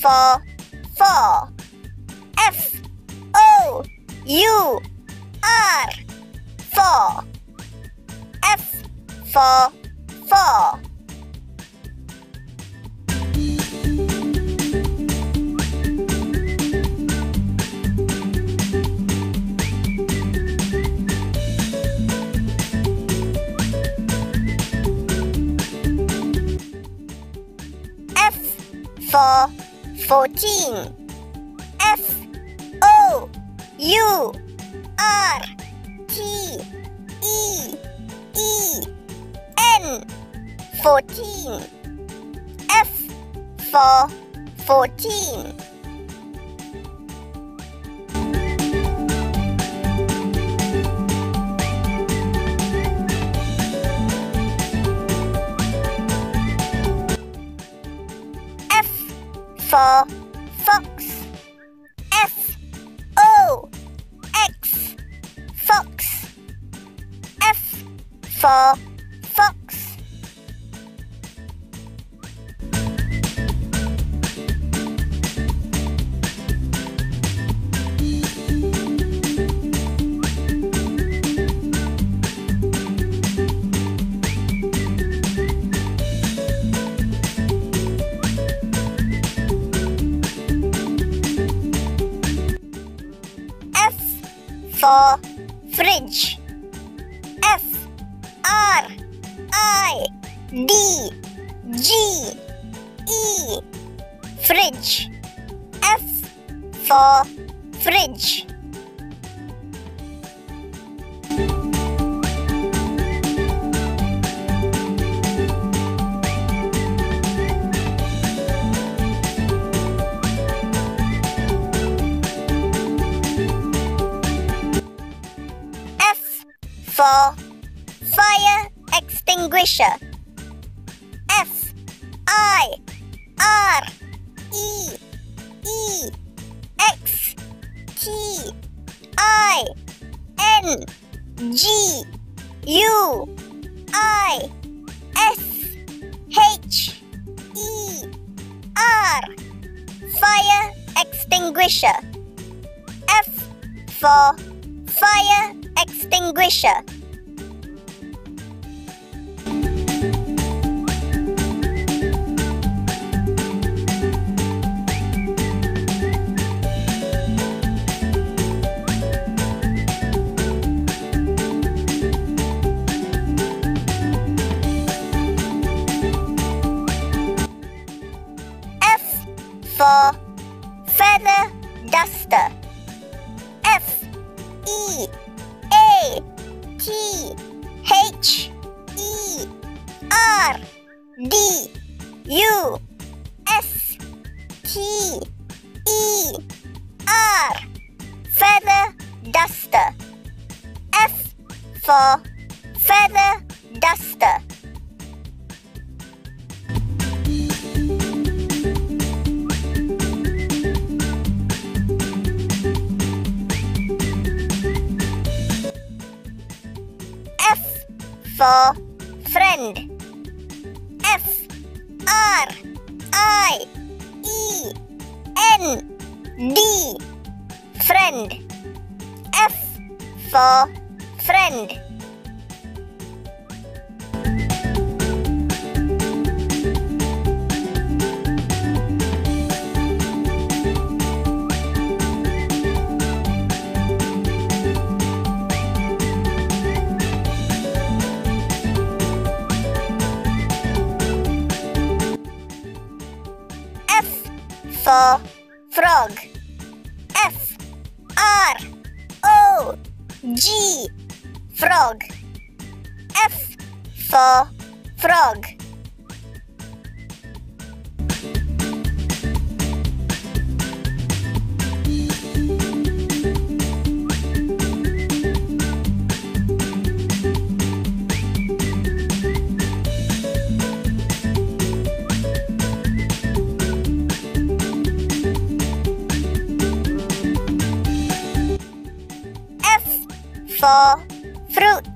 for four. F-O-U-R, four. F for four. For 14. F-O-U-R-T-E-E-N, 14. F for 14. For fox, F-O-X, fox. F for fox. For fridge, F-R-I-D-G-E, fridge. F for fridge. For fire extinguisher, F-I-R-E-T-E-X-T-I-N-G-U-I-S-H-E-R, fire extinguisher. F for fire extinguisher. F for feather duster, F-E-A-T-H-E-R-D-U-S-T-E-R, feather duster. F for feather duster. F for friend, F-R-I-E-N-D, friend. F for friend. For frog, F-R-O-G, frog. F for frog. For fruit,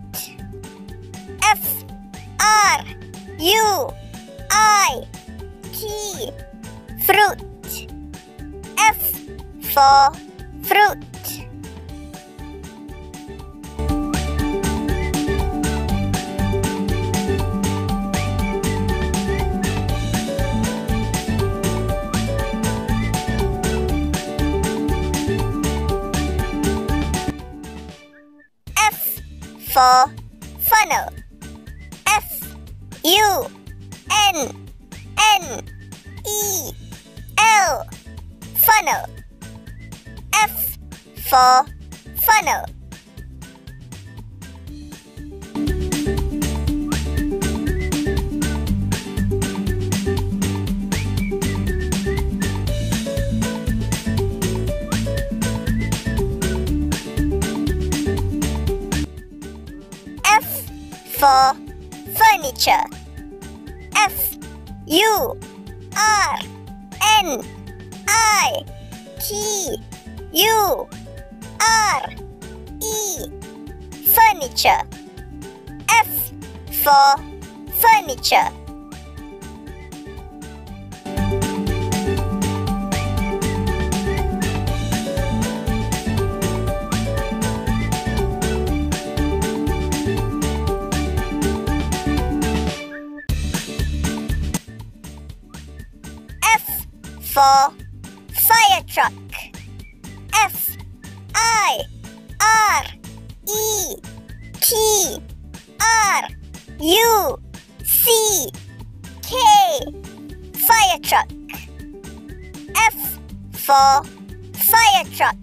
F-R-U-I-T, fruit. for fruit. For funnel. F-U-N-N-E-L. Funnel. F for funnel. For furniture. F-U-R-N-I-T-U-R-E. Furniture. F for furniture. For fire truck. F-I-R-E-T-R-U-C-K. Fire truck. F for fire truck.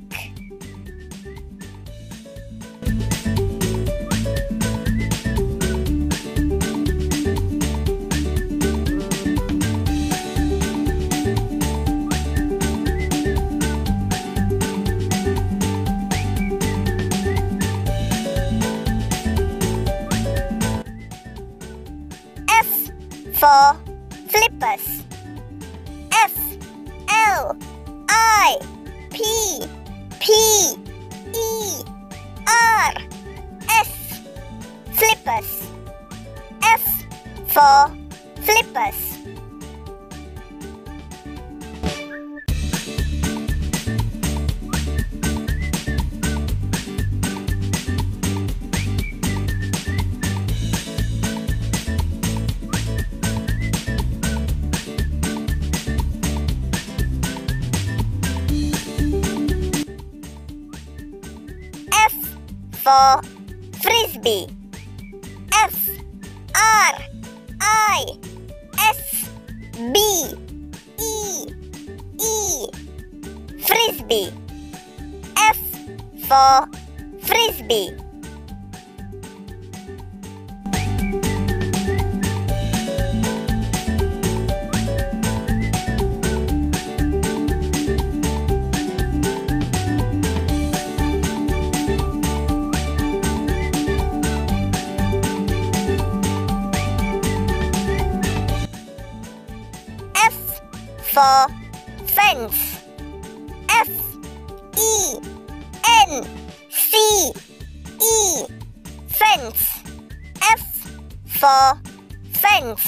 For flippers. F-L-I-P-P-E-R-S. Flippers. F for flippers. For frisbee. F-R-I-S-B-E-E. Frisbee. F for frisbee. For fence. F-E-N-C-E. Fence. F for fence.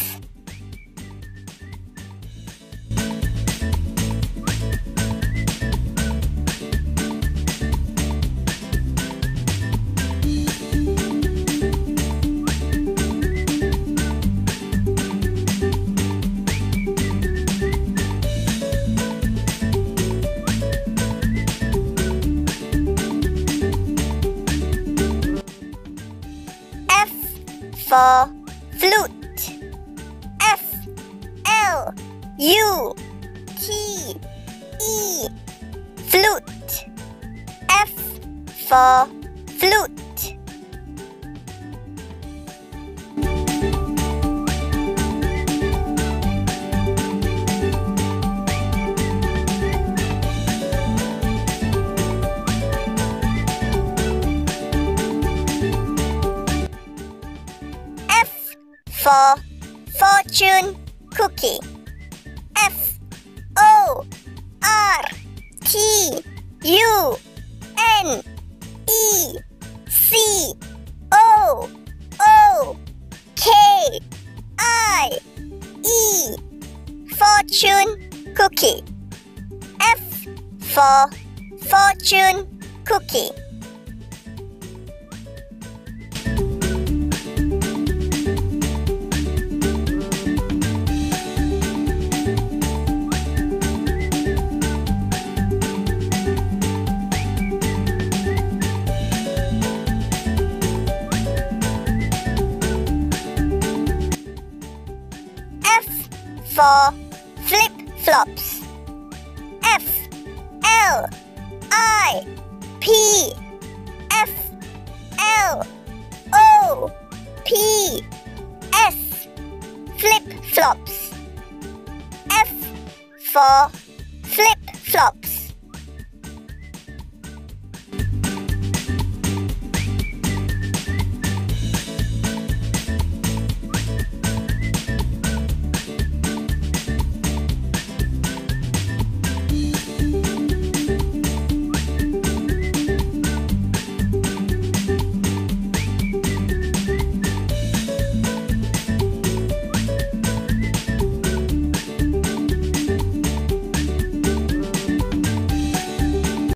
For flute. F-L-U-T-E. Flute. F for flute. For fortune cookie. F-O-R-T-U-N-E-C-O-O-K-I-E. Fortune cookie. F for fortune cookie. For flip-flops. F-L-I-P. F-L-O-P-S. Flip-flops. F for